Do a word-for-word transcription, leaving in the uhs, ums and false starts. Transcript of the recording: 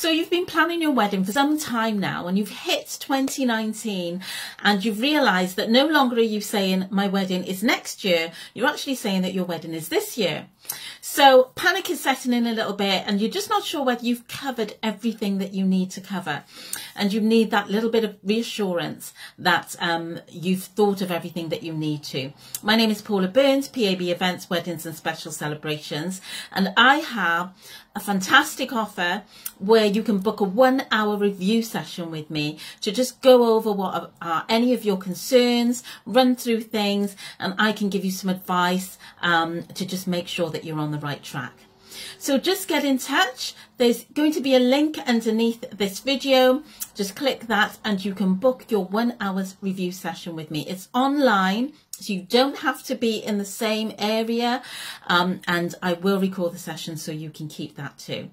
So you've been planning your wedding for some time now and you've hit twenty nineteen and you've realised that no longer are you saying my wedding is next year, you're actually saying that your wedding is this year. So panic is setting in a little bit and you're just not sure whether you've covered everything that you need to cover, and you need that little bit of reassurance that um, you've thought of everything that you need to. My name is Paula Burns, P A B Events, Weddings and Special Celebrations, and I have a fantastic offer where you can book a one hour review session with me to just go over what are any of your concerns, run through things, and I can give you some advice um, to just make sure that you're on the right track. So just get in touch. There's going to be a link underneath this video. Just click that and you can book your one hour's review session with me. It's online, so you don't have to be in the same area, um, and I will record the session so you can keep that too.